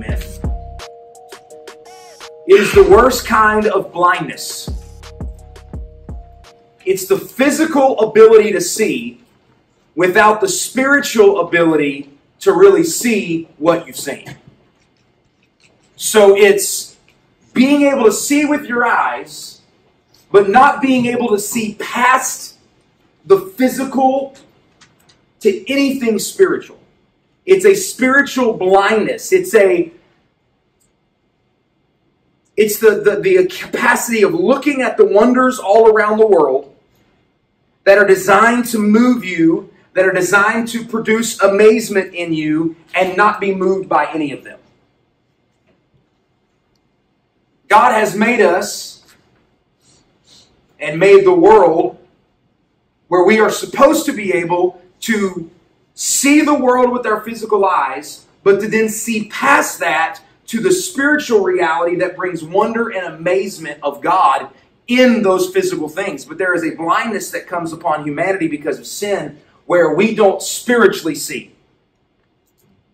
myth. It is the worst kind of blindness. It's the physical ability to see without the spiritual ability to really see what you've seen. So it's being able to see with your eyes, but not being able to see past the physical to anything spiritual. It's a spiritual blindness. It's the capacity of looking at the wonders all around the world that are designed to move you, that are designed to produce amazement in you, and not be moved by any of them. God has made us and made the world where we are supposed to be able to see the world with our physical eyes, but to then see past that to the spiritual reality that brings wonder and amazement of God in those physical things. But there is a blindness that comes upon humanity because of sin where we don't spiritually see.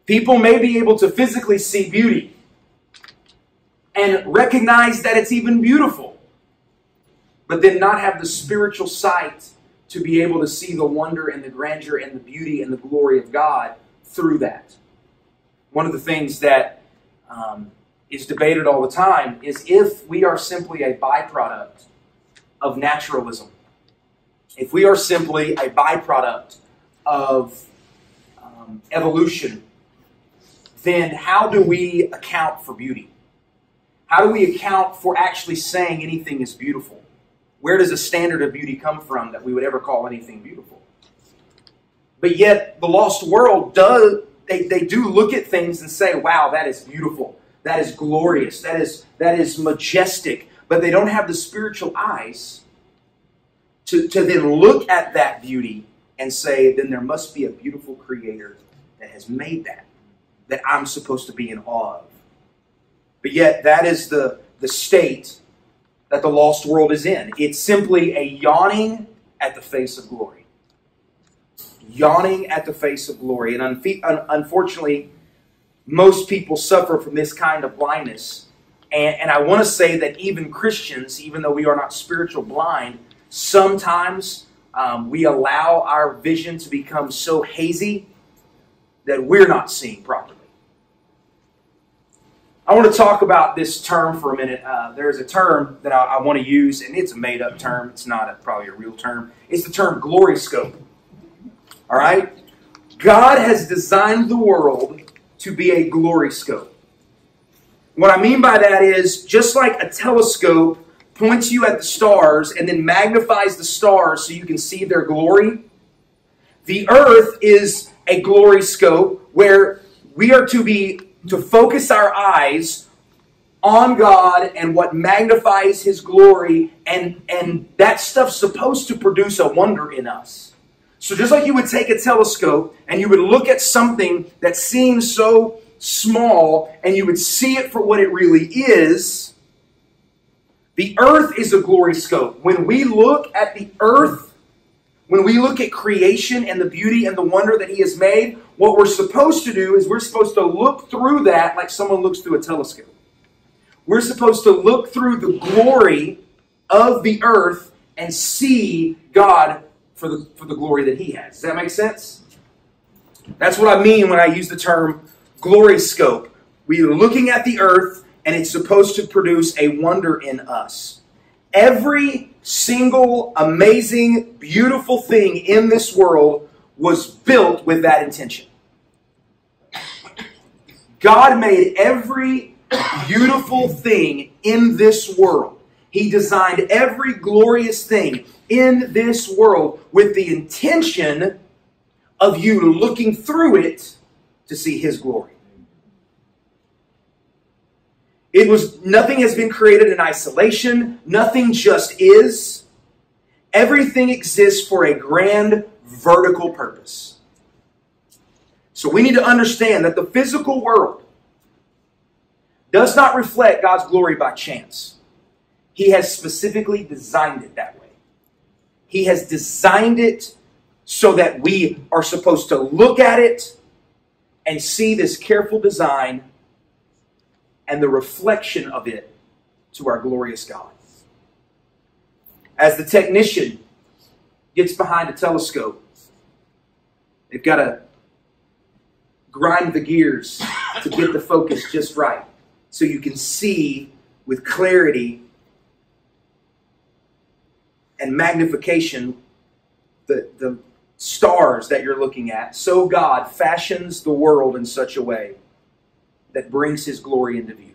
People may be able to physically see beauty and recognize that it's even beautiful, but then not have the spiritual sight to be able to see the wonder and the grandeur and the beauty and the glory of God through that. One of the things that is debated all the time is if we are simply a byproduct of naturalism, if we are simply a byproduct of evolution, then how do we account for beauty? How do we account for actually saying anything is beautiful? Where does a standard of beauty come from that we would ever call anything beautiful? But yet the lost world does, they do look at things and say, wow, that is beautiful. That is glorious. That is majestic. But they don't have the spiritual eyes to then look at that beauty and say, then there must be a beautiful creator that has made that I'm supposed to be in awe of. But yet that is the state that the lost world is in. It's simply a yawning at the face of glory. Yawning at the face of glory. And unfortunately, most people suffer from this kind of blindness. And I want to say that even Christians, even though we are not spiritual blind, sometimes we allow our vision to become so hazy that we're not seeing properly. I want to talk about this term for a minute. There's a term that I want to use, and it's a made-up term. It's not probably a real term. It's the term glory scope. All right? God has designed the world to be a glory scope. What I mean by that is just like a telescope points you at the stars and then magnifies the stars so you can see their glory, the earth is a glory scope where we are to focus our eyes on God and what magnifies His glory, and that stuff's supposed to produce a wonder in us. So just like you would take a telescope and you would look at something that seems so small and you would see it for what it really is, the earth is a glory scope. When we look at the earth, when we look at creation and the beauty and the wonder that He has made, what we're supposed to do is we're supposed to look through that like someone looks through a telescope. We're supposed to look through the glory of the earth and see God for the glory that He has. Does that make sense? That's what I mean when I use the term glory scope. We're looking at the earth and it's supposed to produce a wonder in us. Every single amazing, beautiful thing in this world was built with that intention. God made every beautiful thing in this world. He designed every glorious thing in this world with the intention of you looking through it to see His glory. Nothing has been created in isolation. Nothing just is. Everything exists for a grand vertical purpose. So we need to understand that the physical world does not reflect God's glory by chance. He has specifically designed it that way. He has designed it so that we are supposed to look at it and see this careful design and the reflection of it to our glorious God. As the technician gets behind a telescope, they've got to grind the gears to get the focus just right so you can see with clarity and magnification the stars that you're looking at. So God fashions the world in such a way that brings his glory into view.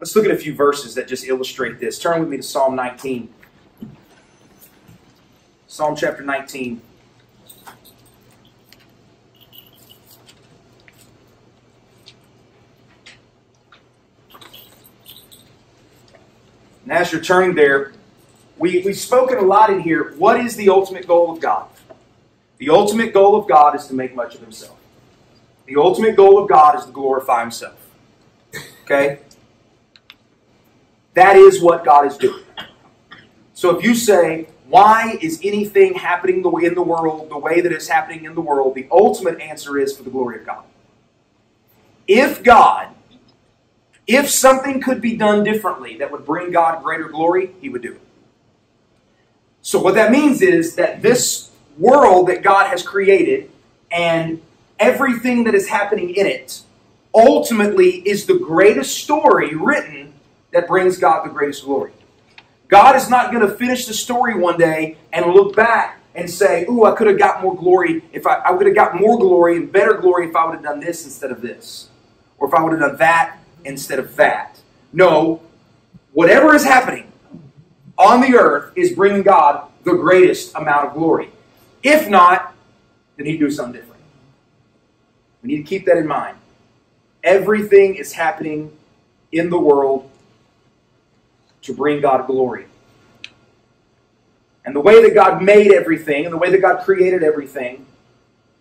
Let's look at a few verses that just illustrate this. Turn with me to Psalm 19. Psalm chapter 19. And as you're turning there, we've spoken a lot in here. What is the ultimate goal of God? The ultimate goal of God is to make much of himself. The ultimate goal of God is to glorify himself. Okay? That is what God is doing. So if you say, why is anything happening in the world the way that it's happening in the world? The ultimate answer is for the glory of God. If something could be done differently that would bring God greater glory, he would do it. So what that means is that this world that God has created and everything that is happening in it ultimately is the greatest story written that brings God the greatest glory. God is not going to finish the story one day and look back and say, "Ooh, I could have got more glory if I would have got more glory and better glory if I would have done this instead of this, or if I would have done that instead of that." No, whatever is happening on the earth is bringing God the greatest amount of glory. If not, then he'd do something different. We need to keep that in mind. Everything is happening in the world to bring God glory. And the way that God made everything and the way that God created everything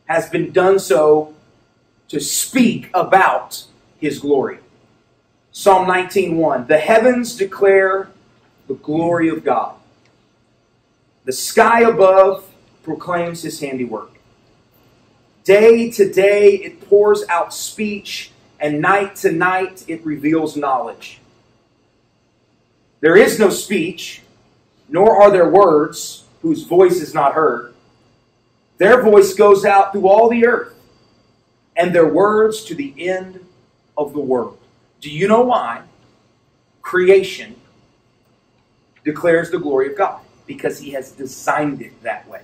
has been done so to speak about his glory. Psalm 19:1, the heavens declare the glory of God. The sky above proclaims his handiwork. Day to day it pours out speech, and night to night it reveals knowledge. There is no speech, nor are there words, whose voice is not heard. Their voice goes out through all the earth, and their words to the end of the world. Do you know why creation declares the glory of God? Because he has designed it that way.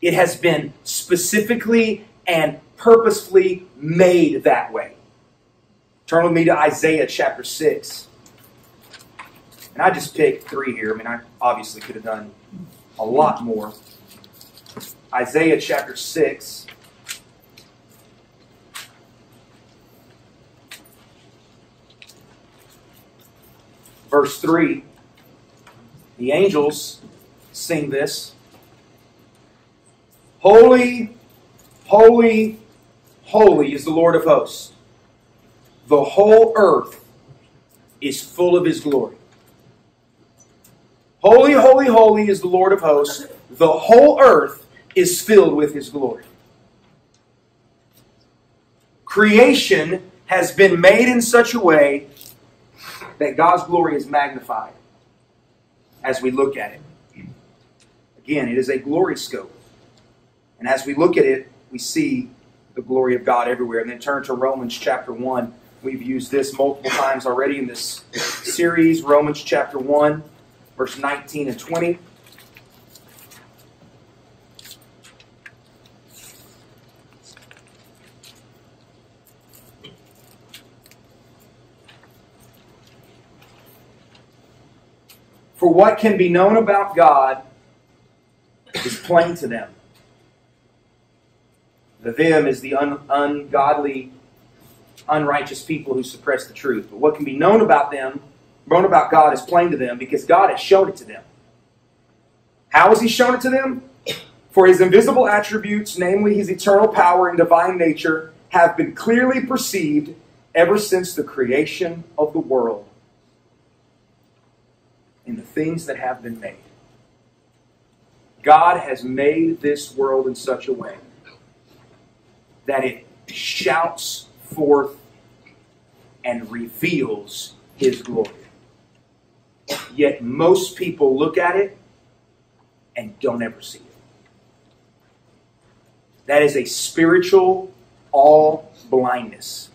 It has been specifically and purposefully made that way. Turn with me to Isaiah chapter 6. And I just picked three here. I mean, I obviously could have done a lot more. Isaiah chapter 6. Verse 3. The angels sing this. Holy, holy, holy is the Lord of hosts. The whole earth is full of his glory. Holy, holy, holy is the Lord of hosts. The whole earth is filled with his glory. Creation has been made in such a way that God's glory is magnified as we look at it. Again, it is a glory scope. And as we look at it, we see the glory of God everywhere. And then turn to Romans chapter 1. We've used this multiple times already in this series. Romans chapter 1. Verse 19 and 20. For what can be known about God is plain to them. The them is the ungodly, unrighteous people who suppress the truth. But what can be known about them, known about God, is plain to them because God has shown it to them. How has he shown it to them? For his invisible attributes, namely his eternal power and divine nature, have been clearly perceived ever since the creation of the world in the things that have been made. God has made this world in such a way that it shouts forth and reveals his glory. Yet most people look at it and don't ever see it. That is a spiritual all blindness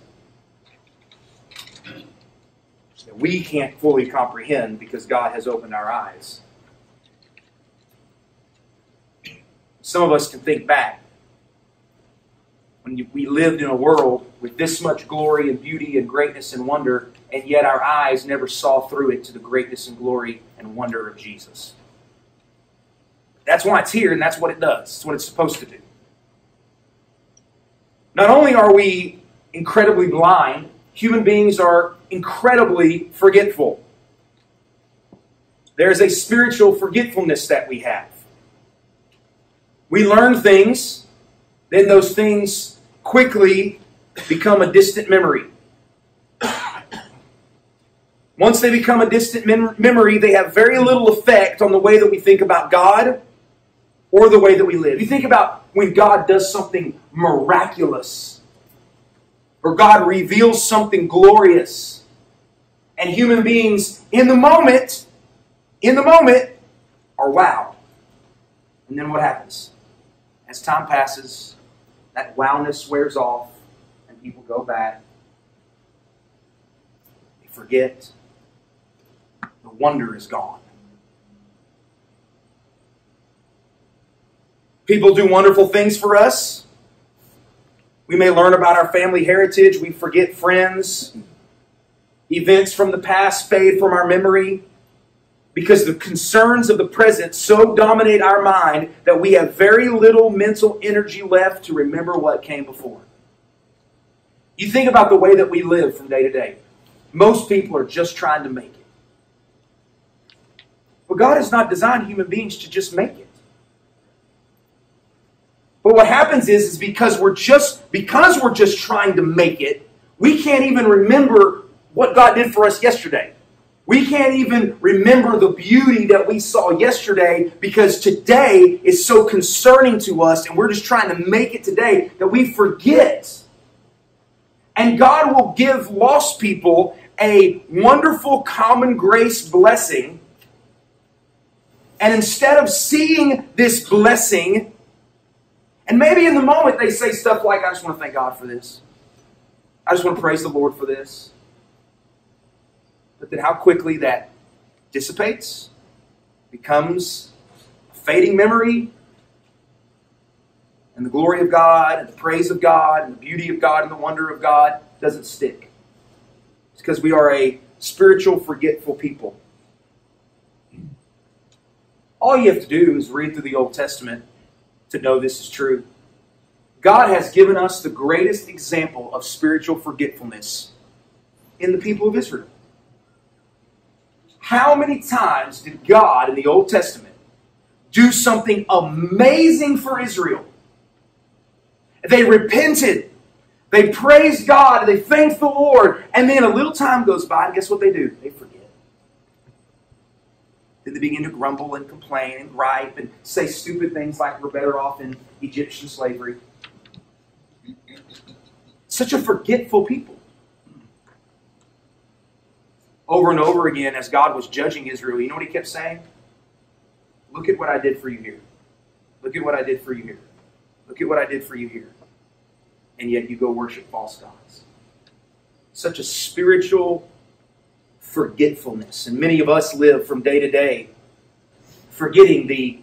that we can't fully comprehend because God has opened our eyes. Some of us can think back when we lived in a world with this much glory and beauty and greatness and wonder, and yet our eyes never saw through it to the greatness and glory and wonder of Jesus. That's why it's here, and that's what it does. It's what it's supposed to do. Not only are we incredibly blind, human beings are incredibly forgetful. There's a spiritual forgetfulness that we have. We learn things, then those things quickly become a distant memory. Once they become a distant memory, they have very little effect on the way that we think about God or the way that we live. You think about when God does something miraculous or God reveals something glorious, and human beings in the moment are wowed. And then what happens? As time passes, that wowness wears off and people go back. They forget. The wonder is gone. People do wonderful things for us. We may learn about our family heritage. We forget friends. Events from the past fade from our memory because the concerns of the present so dominate our mind that we have very little mental energy left to remember what came before. You think about the way that we live from day to day. Most people are just trying to make it. But God has not designed human beings to just make it. But what happens is because we're just trying to make it, we can't even remember what God did for us yesterday. We can't even remember the beauty that we saw yesterday because today is so concerning to us, and we're just trying to make it today that we forget. And God will give lost people a wonderful common grace blessing. And instead of seeing this blessing, and maybe in the moment they say stuff like, I just want to thank God for this. I just want to praise the Lord for this. But then how quickly that dissipates, becomes a fading memory. And the glory of God and the praise of God and the beauty of God and the wonder of God doesn't stick. It's because we are a spiritual, forgetful people. All you have to do is read through the Old Testament to know this is true. God has given us the greatest example of spiritual forgetfulness in the people of Israel. How many times did God in the Old Testament do something amazing for Israel? They repented. They praised God. They thanked the Lord. And then a little time goes by, and guess what they do? They forget. Then they begin to grumble and complain and gripe and say stupid things like, we're better off in Egyptian slavery. Such a forgetful people. Over and over again, as God was judging Israel, you know what he kept saying? Look at what I did for you here. Look at what I did for you here. Look at what I did for you here. And yet you go worship false gods. Such a spiritual forgetfulness. And many of us live from day to day forgetting the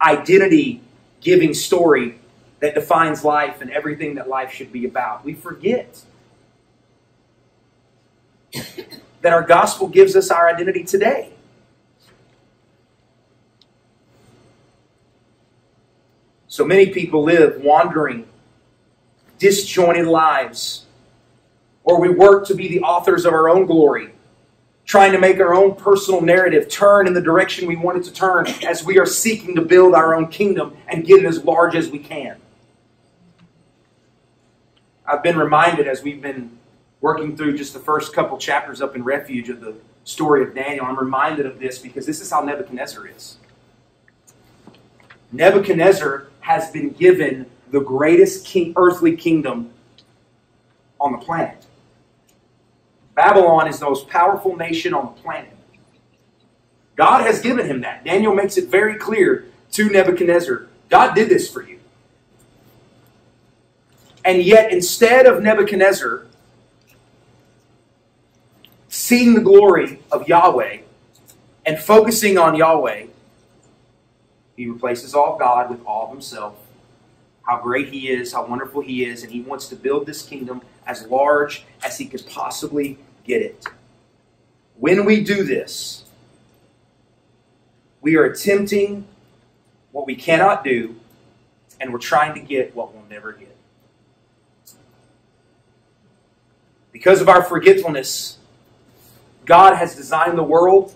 identity-giving story that defines life and everything that life should be about. We forget that our gospel gives us our identity today. So many people live wandering, disjointed lives, or we work to be the authors of our own glory, trying to make our own personal narrative turn in the direction we want it to turn as we are seeking to build our own kingdom and get it as large as we can. I've been reminded as we've been working through just the first couple chapters up in Refuge of the story of Daniel, I'm reminded of this because this is how Nebuchadnezzar is. Nebuchadnezzar has been given the greatest earthly kingdom on the planet. Babylon is the most powerful nation on the planet. God has given him that. Daniel makes it very clear to Nebuchadnezzar, God did this for you. And yet, instead of Nebuchadnezzar seeing the glory of Yahweh and focusing on Yahweh, he replaces all God with all of himself. How great he is, how wonderful he is, and he wants to build this kingdom as large as he could possibly get it. When we do this, we are attempting what we cannot do, and we're trying to get what we'll never get. Because of our forgetfulness, God has designed the world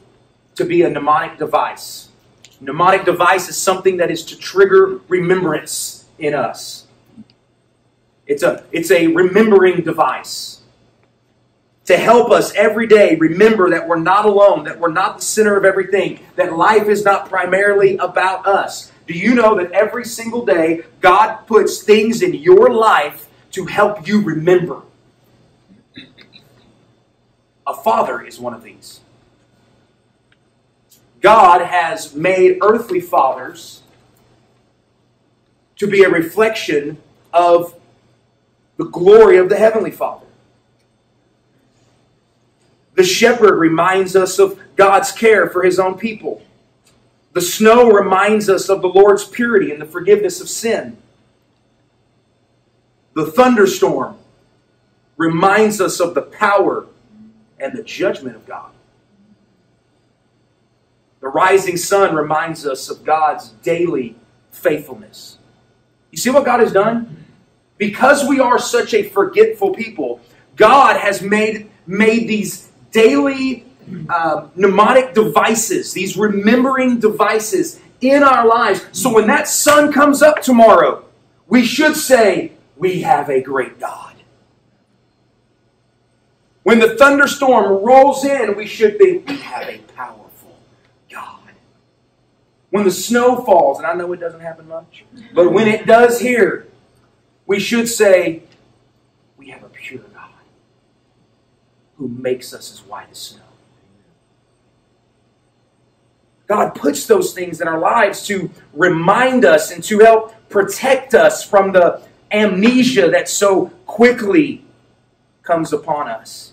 to be a mnemonic device. Mnemonic device is something that is to trigger remembrance in us. It's a remembering device to help us every day remember that we're not alone, that we're not the center of everything, that life is not primarily about us. Do you know that every single day God puts things in your life to help you remember? A father is one of these. God has made earthly fathers to be a reflection of the glory of the Heavenly Father. The shepherd reminds us of God's care for his own people. The snow reminds us of the Lord's purity and the forgiveness of sin. The thunderstorm reminds us of the power and the judgment of God. The rising sun reminds us of God's daily faithfulness. You see what God has done? Because we are such a forgetful people, God has made these daily mnemonic devices, these remembering devices in our lives. So when that sun comes up tomorrow, we should say, we have a great God. When the thunderstorm rolls in, we should think, we have a powerful God. When the snow falls, and I know it doesn't happen much, but when it does here, we should say, we have a pure God who makes us as white as snow. God puts those things in our lives to remind us and to help protect us from the amnesia that so quickly comes upon us.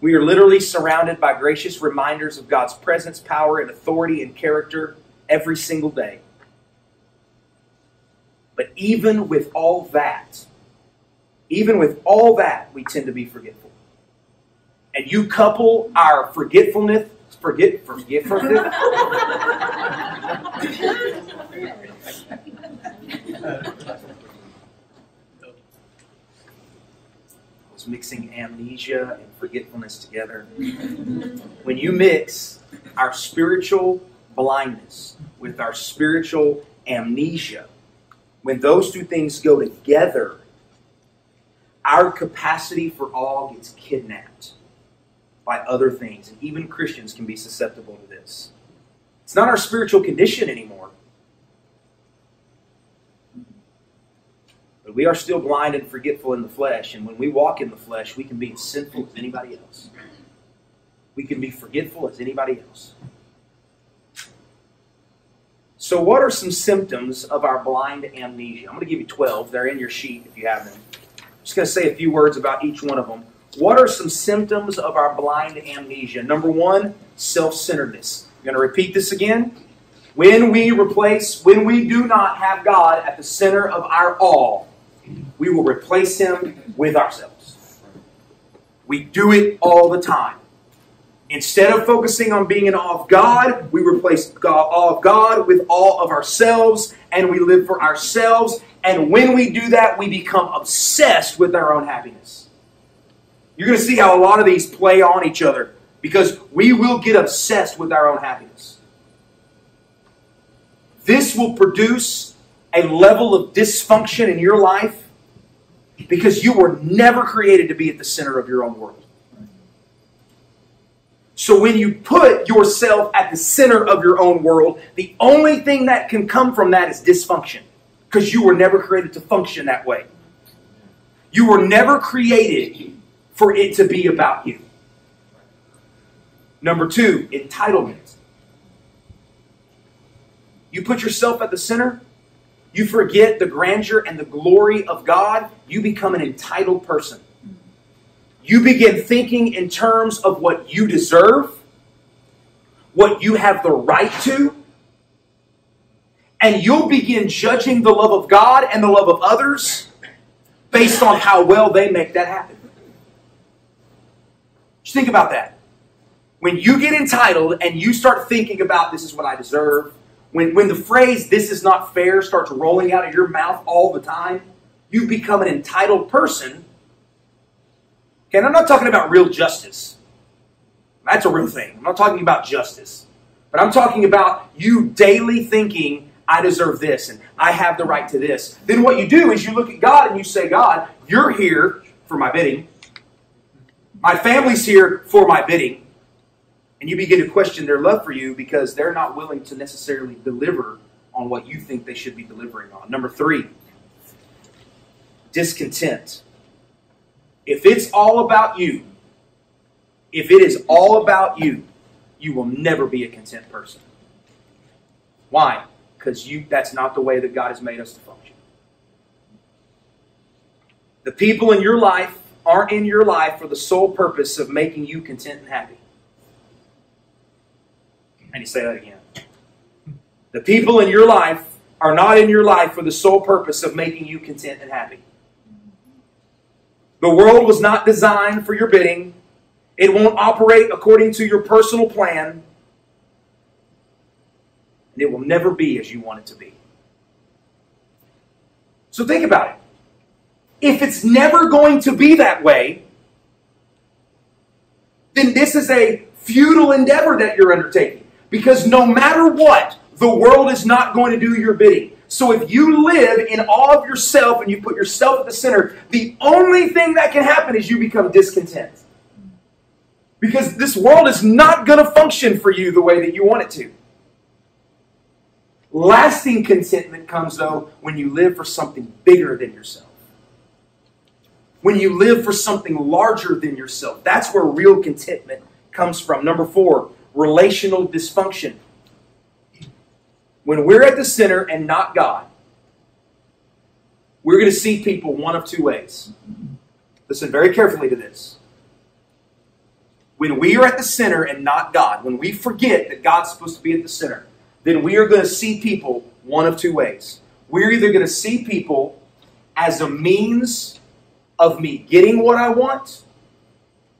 We are literally surrounded by gracious reminders of God's presence, power, and authority and character every single day. But even with all that, we tend to be forgetful. And you couple our forgetfulness. Mixing amnesia and forgetfulness together. When you mix our spiritual blindness with our spiritual amnesia, when those two things go together, our capacity for awe gets kidnapped by other things. And even Christians can be susceptible to this. It's not our spiritual condition anymore. We are still blind and forgetful in the flesh, and when we walk in the flesh, we can be as sinful as anybody else. We can be forgetful as anybody else. So what are some symptoms of our blind amnesia? I'm going to give you 12. They're in your sheet if you have them. I'm just going to say a few words about each one of them. What are some symptoms of our blind amnesia? Number one, self-centeredness. I'm going to repeat this again. When we do not have God at the center of our all, we will replace him with ourselves. We do it all the time. Instead of focusing on being in awe of God, we replace awe of God with awe of ourselves, and we live for ourselves. And when we do that, we become obsessed with our own happiness. You're going to see how a lot of these play on each other, because we will get obsessed with our own happiness. This will produce a level of dysfunction in your life, because you were never created to be at the center of your own world. So when you put yourself at the center of your own world, the only thing that can come from that is dysfunction. because you were never created to function that way. You were never created for it to be about you. Number two, entitlement. You put yourself at the center. You forget the grandeur and the glory of God. You become an entitled person. You begin thinking in terms of what you deserve, what you have the right to, and you'll begin judging the love of God and the love of others based on how well they make that happen. Just think about that. When you get entitled and you start thinking about this is what I deserve, when the phrase "this is not fair" starts rolling out of your mouth all the time, you become an entitled person. Okay, and I'm not talking about real justice. That's a real thing. I'm not talking about justice. But I'm talking about you daily thinking, I deserve this and I have the right to this. Then what you do is you look at God and you say, God, you're here for my bidding. My family's here for my bidding. And you begin to question their love for you because they're not willing to necessarily deliver on what you think they should be delivering on. Number three, discontent. If it's all about you, if it is all about you, you will never be a content person. Why? Because that's not the way that God has made us to function. The people in your life aren't in your life for the sole purpose of making you content and happy. I need to say that again. The people in your life are not in your life for the sole purpose of making you content and happy. The world was not designed for your bidding. It won't operate according to your personal plan. And it will never be as you want it to be. So think about it. If it's never going to be that way, then this is a futile endeavor that you're undertaking. Because no matter what, the world is not going to do your bidding. So if you live in awe of yourself and you put yourself at the center, the only thing that can happen is you become discontent. Because this world is not going to function for you the way that you want it to. Lasting contentment comes, though, when you live for something bigger than yourself. When you live for something larger than yourself. That's where real contentment comes from. Number four, relational dysfunction. When we're at the center and not God, we're going to see people one of two ways. Listen very carefully to this. When we are at the center and not God, when we forget that God's supposed to be at the center, then we are going to see people one of two ways. We're either going to see people as a means of me getting what I want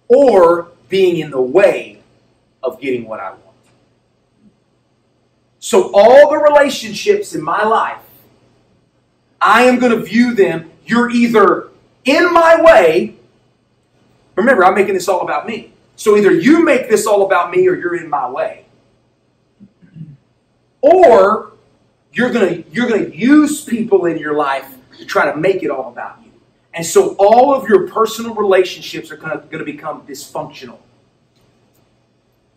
or being in the way of getting what I want. So all the relationships in my life, I am going to view them, you're either in my way. Remember, I'm making this all about me. So either you make this all about me or you're in my way. Or you're going to use people in your life to try to make it all about you. And so all of your personal relationships are going to become dysfunctional.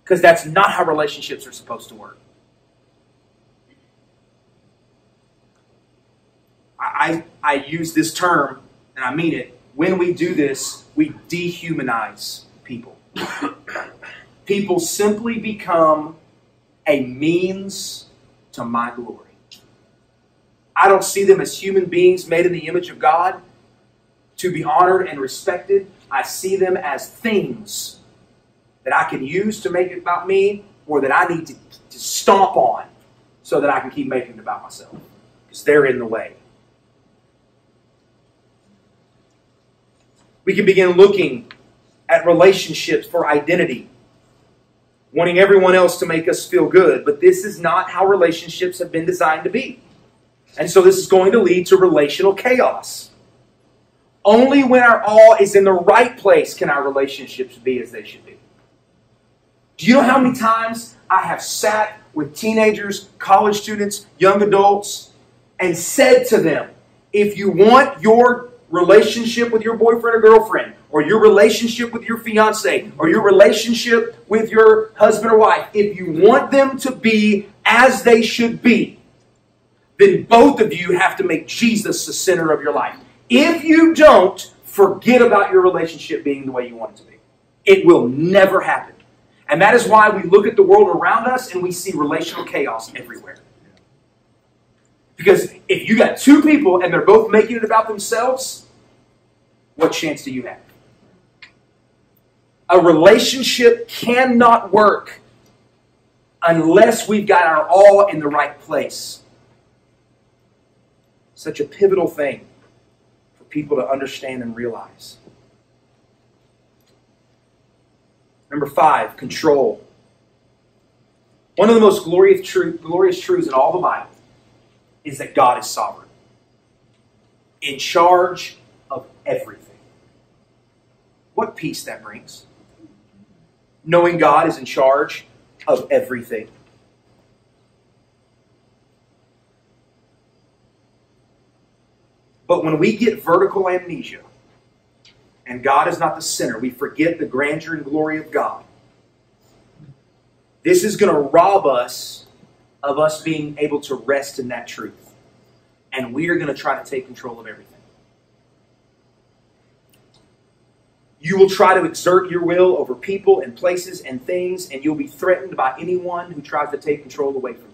Because that's not how relationships are supposed to work. I use this term, and I mean it. When we do this, we dehumanize people. People simply become a means to my glory. I don't see them as human beings made in the image of God to be honored and respected. I see them as things that I can use to make it about me, or that I need to stomp on so that I can keep making it about myself. Because they're in the way. We can begin looking at relationships for identity, wanting everyone else to make us feel good, but this is not how relationships have been designed to be. And so this is going to lead to relational chaos. Only when our all is in the right place can our relationships be as they should be. Do you know how many times I have sat with teenagers, college students, young adults, and said to them, if you want your relationship with your boyfriend or girlfriend, or your relationship with your fiance, or your relationship with your husband or wife, if you want them to be as they should be, then both of you have to make Jesus the center of your life. If you don't, forget about your relationship being the way you want it to be. It will never happen. And that is why we look at the world around us and we see relational chaos everywhere. Because if you got two people and they're both making it about themselves, what chance do you have? A relationship cannot work unless we've got our all in the right place. Such a pivotal thing for people to understand and realize. Number 5, control. One of the most glorious truths in all the Bible is that God is sovereign, in charge of everything. What peace that brings. Knowing God is in charge of everything. But when we get vertical amnesia, and God is not the center, we forget the grandeur and glory of God. This is going to rob us of us being able to rest in that truth. And we are going to try to take control of everything. You will try to exert your will over people and places and things, and you'll be threatened by anyone who tries to take control away from you.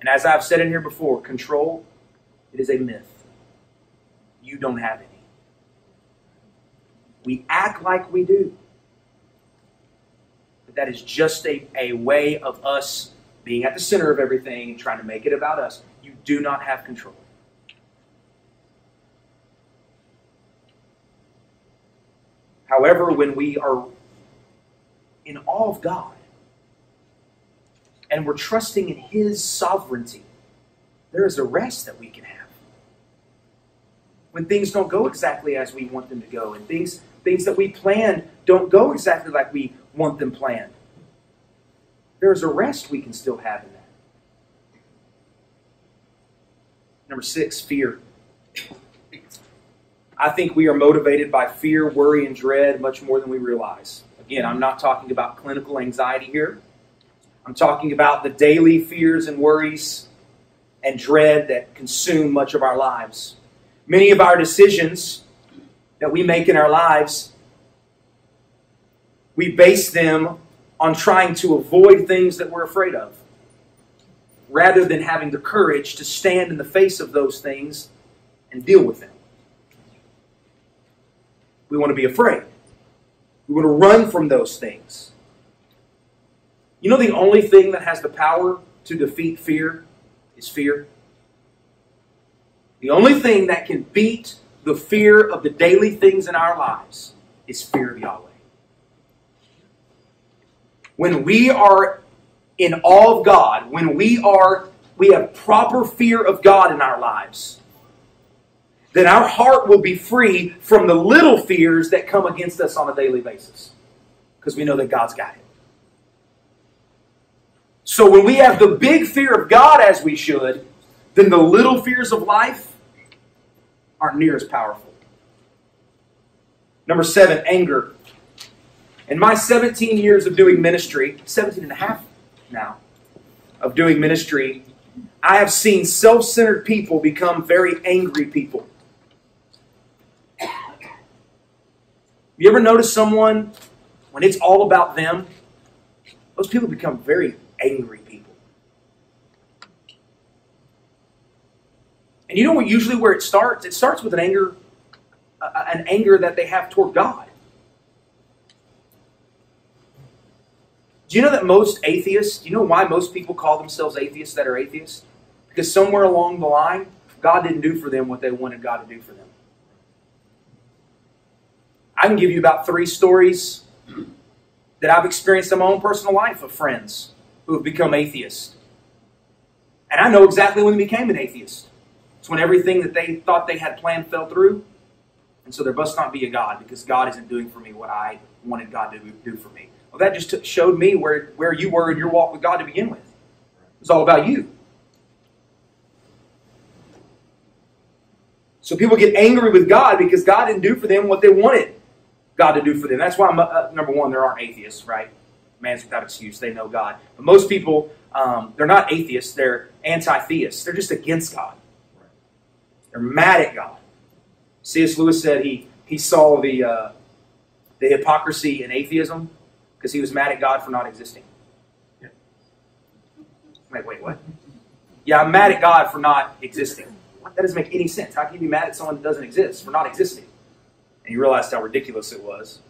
And as I've said in here before, control, it is a myth. You don't have any. We act like we do. But that is just a way of us being at the center of everything and trying to make it about us. You do not have control. However, when we are in awe of God and we're trusting in His sovereignty, there is a rest that we can have. When things don't go exactly as we want them to go, and things that we planned don't go exactly like we want them planned, there is a rest we can still have in that. Number 6, fear. I think we are motivated by fear, worry, and dread much more than we realize. Again, I'm not talking about clinical anxiety here. I'm talking about the daily fears and worries and dread that consume much of our lives. Many of our decisions that we make in our lives, we base them on trying to avoid things that we're afraid of, rather than having the courage to stand in the face of those things and deal with them. We want to be afraid. We want to run from those things. You know, the only thing that has the power to defeat fear is fear. The only thing that can beat the fear of the daily things in our lives is fear of Yahweh. When we are in awe of God, when we have proper fear of God in our lives, then our heart will be free from the little fears that come against us on a daily basis, because we know that God's got it. So when we have the big fear of God, as we should, then the little fears of life aren't near as powerful. Number 7, anger. In my 17 years of doing ministry, 17 and a half now, of doing ministry, I have seen self-centered people become very angry people. You ever notice someone, when it's all about them, those people become very angry people. And you know what? Usually where it starts? It starts with an anger that they have toward God. Do you know that most atheists, do you know why most people call themselves atheists that are atheists? Because somewhere along the line, God didn't do for them what they wanted God to do for them. I can give you about 3 stories that I've experienced in my own personal life of friends who have become atheists. And I know exactly when they became an atheist. It's when everything that they thought they had planned fell through. And so there must not be a God, because God isn't doing for me what I wanted God to do for me. Well, that just showed me where you were in your walk with God to begin with. It was all about you. So people get angry with God because God didn't do for them what they wanted God to do for them. That's why, number 1, there aren't atheists, right? man's without excuse. They know God. But most people, they're not atheists. They're anti-theists. They're just against God. They're mad at God. C.S. Lewis said he saw the hypocrisy in atheism because he was mad at God for not existing. Yeah. Wait, what? Yeah, I'm mad at God for not existing. What? That doesn't make any sense. How can you be mad at someone that doesn't exist for not existing? And he realized how ridiculous it was.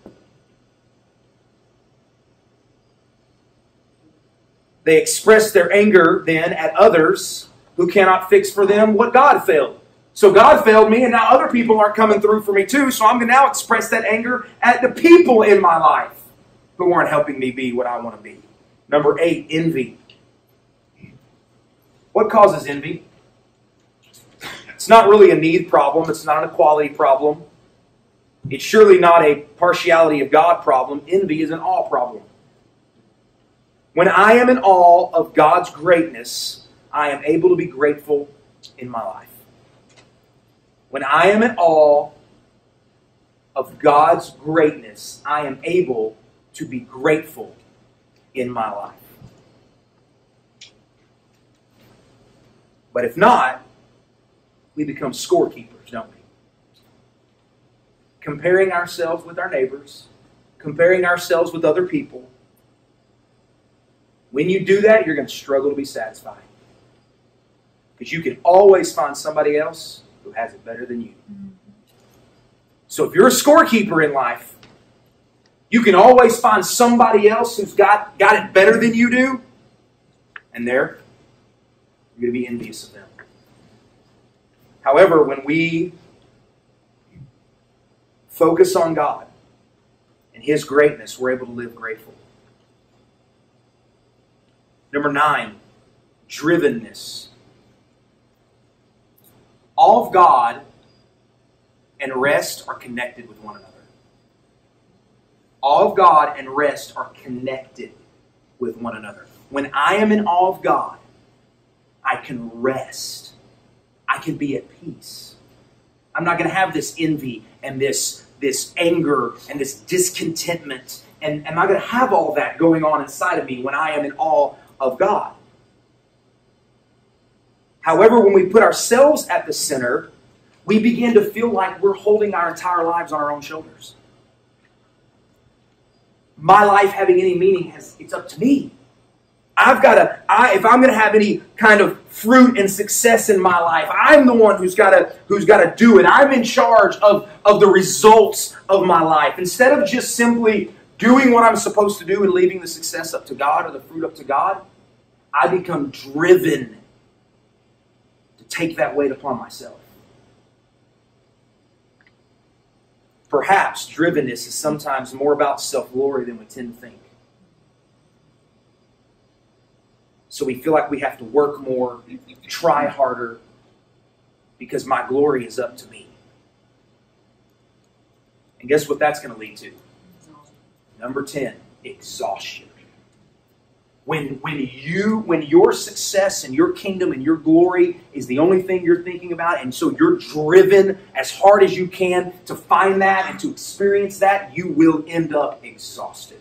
They express their anger then at others who cannot fix for them what God failed. So God failed me, and now other people aren't coming through for me too, so I'm going to now express that anger at the people in my life who aren't helping me be what I want to be. Number 8, envy. What causes envy? It's not really a need problem. It's not an equality problem. It's surely not a partiality of God problem. Envy is an awe problem. When I am in awe of God's greatness, I am able to be grateful in my life. When I am in awe of God's greatness, I am able to be grateful in my life. But if not, we become scorekeepers, don't we? Comparing ourselves with our neighbors, comparing ourselves with other people. When you do that, you're going to struggle to be satisfied. Because you can always find somebody else who has it better than you. So if you're a scorekeeper in life, you can always find somebody else who's got it better than you do, and there, you're going to be envious of them. However, when we focus on God and His greatness, we're able to live grateful. Number 9, drivenness. All of God and rest are connected with one another. All of God and rest are connected with one another. When I am in awe of God, I can rest. I can be at peace. I'm not going to have this envy and this anger and this discontentment. And I'm not going to have all that going on inside of me when I am in awe of God. However, when we put ourselves at the center, we begin to feel like we're holding our entire lives on our own shoulders. My life having any meaning, it's up to me. If I'm going to have any kind of fruit and success in my life, I'm the one who's got to do it. I'm in charge of the results of my life. Instead of just simply doing what I'm supposed to do and leaving the success up to God or the fruit up to God, I become driven to take that weight upon myself. Perhaps drivenness is sometimes more about self-glory than we tend to think. So we feel like we have to work more, try harder, because my glory is up to me. And guess what that's going to lead to? Number 10, exhaustion. When your success and your kingdom and your glory is the only thing you're thinking about, and so you're driven as hard as you can to find that and to experience that, you will end up exhausted.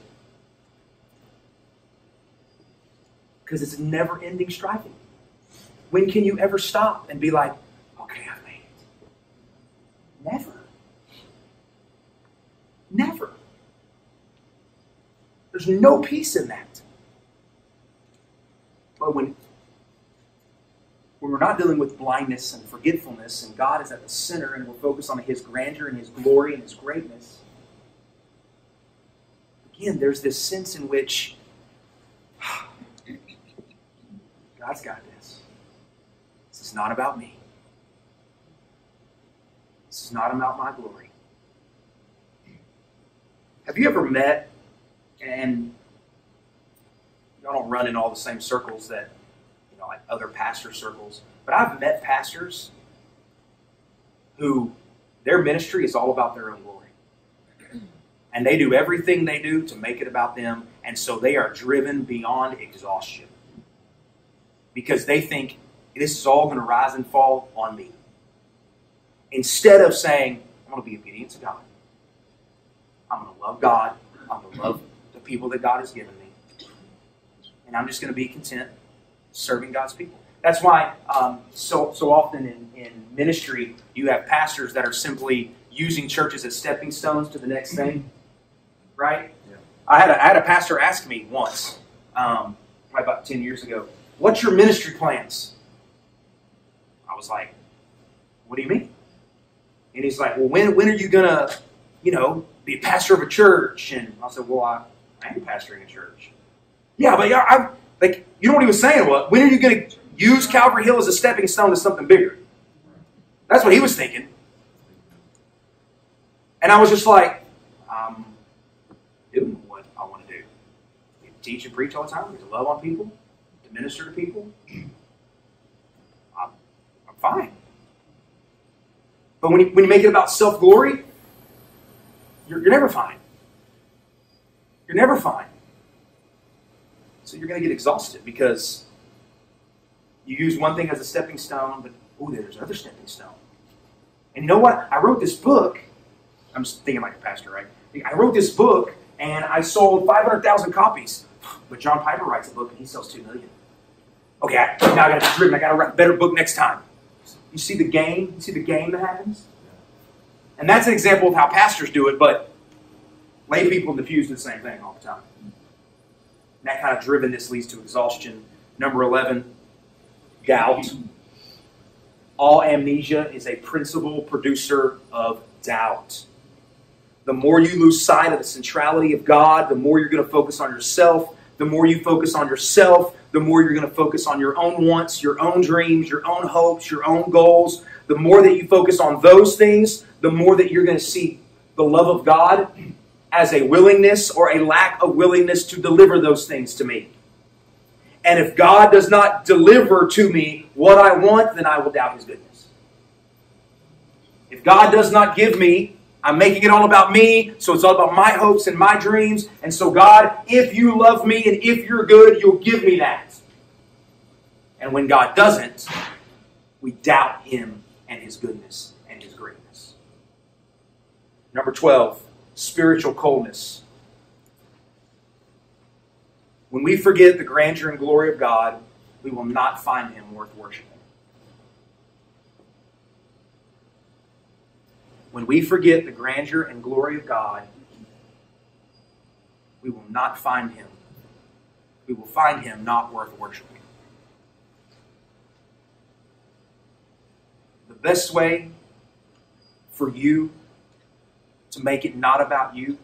Because it's a never-ending striving. When can you ever stop and be like, okay, I've made it? Never. Never. There's no peace in that. But when we're not dealing with blindness and forgetfulness, and God is at the center, and we're focused on His grandeur and His glory and His greatness, again, there's this sense in which God's got this. This is not about me. This is not about my glory. Have you ever met, and I don't run in all the same circles that, like other pastor circles, but I've met pastors who their ministry is all about their own glory. And they do everything they do to make it about them, and so they are driven beyond exhaustion. Because they think, this is all going to rise and fall on me. Instead of saying, I'm going to be obedient to God. I'm going to love God. I'm going to love the people that God has given me. and I'm just going to be content serving God's people. That's why so often in ministry, you have pastors that are simply using churches as stepping stones to the next thing, right? Yeah. I had a pastor ask me once, about 10 years ago, "What's your ministry plans?" I was like, "What do you mean?" And he's like, "Well, when are you going to, be a pastor of a church?" And I said, "Well, I am pastoring a church." "Yeah, but you know what he was saying? Well, when are you going to use Calvary Hill as a stepping stone to something bigger?" That's what he was thinking. And I was just like, I'm doing what I want to do. We teach and preach all the time. We love on people, to minister to people. I'm fine. But when you make it about self-glory, you're never fine. You're never fine. So you're going to get exhausted because you use one thing as a stepping stone, but there's another stepping stone. And you know what? I wrote this book. I'm just thinking like a pastor, right? I wrote this book and I sold 500,000 copies. But John Piper writes a book and he sells 2 million. Okay, now I got to be driven. I got to write a better book next time. You see the game? You see the game that happens? And that's an example of how pastors do it, but lay people diffuse the same thing all the time. And that kind of drivenness leads to exhaustion. Number 11, doubt. All amnesia is a principal producer of doubt. The more you lose sight of the centrality of God, the more you're going to focus on yourself. The more you focus on yourself, the more you're going to focus on your own wants, your own dreams, your own hopes, your own goals. The more that you focus on those things, the more that you're going to see the love of God as a willingness or a lack of willingness to deliver those things to me. And if God does not deliver to me what I want, then I will doubt His goodness. If God does not give me, I'm making it all about me, so it's all about my hopes and my dreams. And so, God, if you love me and if you're good, you'll give me that. And when God doesn't, we doubt Him and His goodness and His greatness. Number 12, spiritual coldness. When we forget the grandeur and glory of God, we will not find Him worth worshiping. When we forget the grandeur and glory of God, we will not find Him. We will find Him not worth worshiping. The best way for you to make it not about you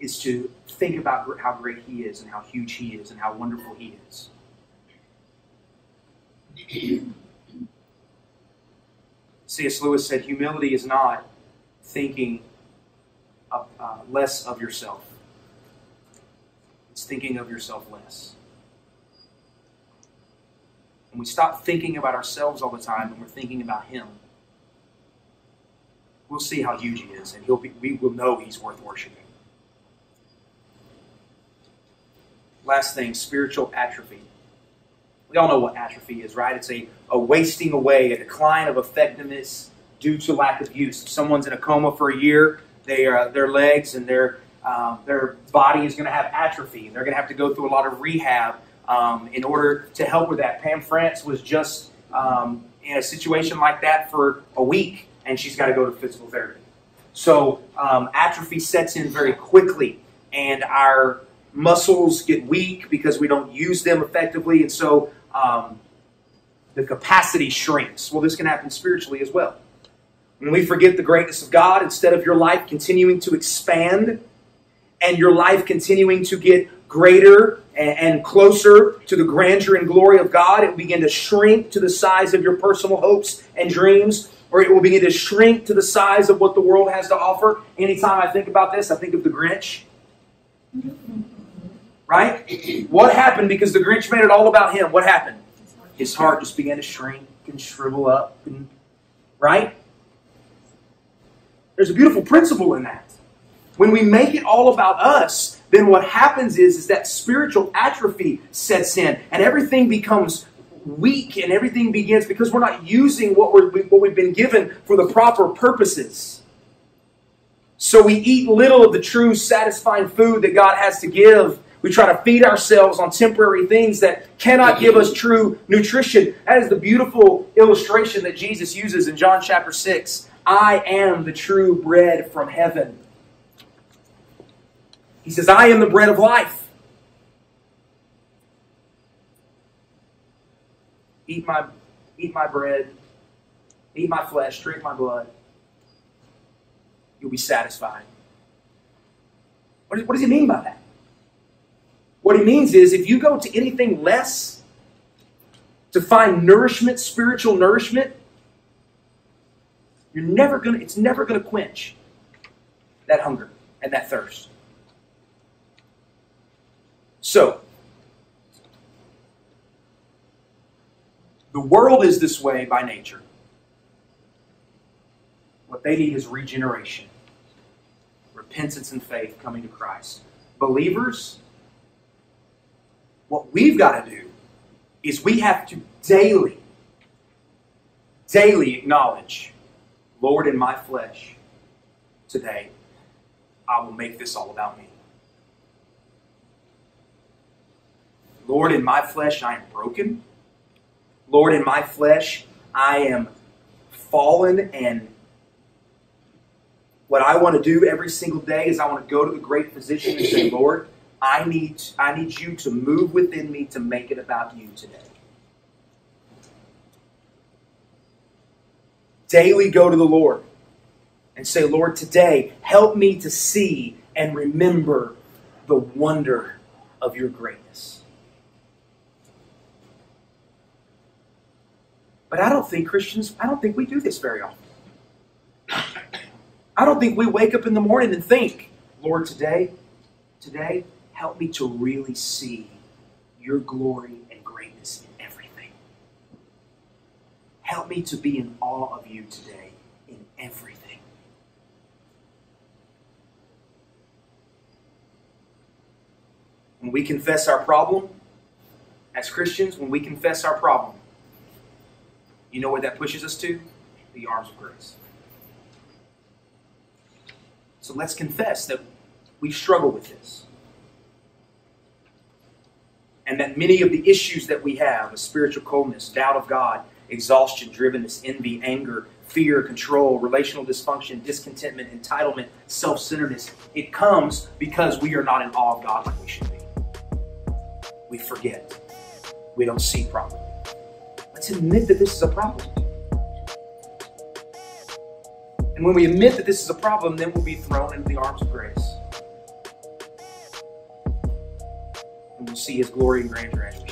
is to think about how great He is and how huge He is and how wonderful He is. C.S. Lewis said, humility is not thinking less of yourself. It's thinking of yourself less. When we stop thinking about ourselves all the time and we're thinking about Him, we'll see how huge He is, and we will know He's worth worshiping. Last thing, spiritual atrophy. We all know what atrophy is, right? It's a wasting away, a decline of effectiveness due to lack of use. If someone's in a coma for a year, their legs and their body is going to have atrophy. They're going to have to go through a lot of rehab in order to help with that. Pam France was just in a situation like that for a week, and she's got to go to physical therapy. So atrophy sets in very quickly, and our muscles get weak because we don't use them effectively, and so the capacity shrinks. Well, this can happen spiritually as well. When we forget the greatness of God, instead of your life continuing to expand and your life continuing to get greater and closer to the grandeur and glory of God, it will begin to shrink to the size of your personal hopes and dreams, or it will begin to shrink to the size of what the world has to offer. Anytime I think about this, I think of the Grinch. Right? What happened because the Grinch made it all about him? What happened? His heart just began to shrink and shrivel up. Right? There's a beautiful principle in that. When we make it all about us, then what happens is that spiritual atrophy sets in and everything becomes weak and everything begins because we're not using what we've been given for the proper purposes. So we eat little of the true satisfying food that God has to give. We try to feed ourselves on temporary things that cannot give us true nutrition. That is the beautiful illustration that Jesus uses in John chapter 6. I am the true bread from heaven. He says, I am the bread of life. Eat my bread, eat my flesh, drink my blood. You'll be satisfied. What does he mean by that? What he means is if you go to anything less to find nourishment, spiritual nourishment, it's never gonna quench that hunger and that thirst. So the world is this way by nature. What they need is regeneration, repentance and faith coming to Christ. Believers, what we've got to do is we have to daily acknowledge, Lord, in my flesh, today, I will make this all about me. Lord, in my flesh, I am broken. Lord, in my flesh, I am fallen, and what I want to do every single day is I want to go to the great physician and say, Lord, I need you to move within me to make it about you today. Daily go to the Lord and say, Lord, today help me to see and remember the wonder of your greatness. But I don't think we do this very often. I don't think we wake up in the morning and think, Lord, today, help me to really see your glory and greatness in everything. Help me to be in awe of you today in everything. When we confess our problem, as Christians, you know where that pushes us to? The arms of grace. So let's confess that we struggle with this, and that many of the issues that we have, a spiritual coldness, doubt of God, exhaustion, drivenness, envy, anger, fear, control, relational dysfunction, discontentment, entitlement, self-centeredness, it comes because we are not in awe of God like we should be. We forget. We don't see properly. Let's admit that this is a problem. And when we admit that this is a problem, then we'll be thrown into the arms of grace. And we'll see his glory and grandeur as we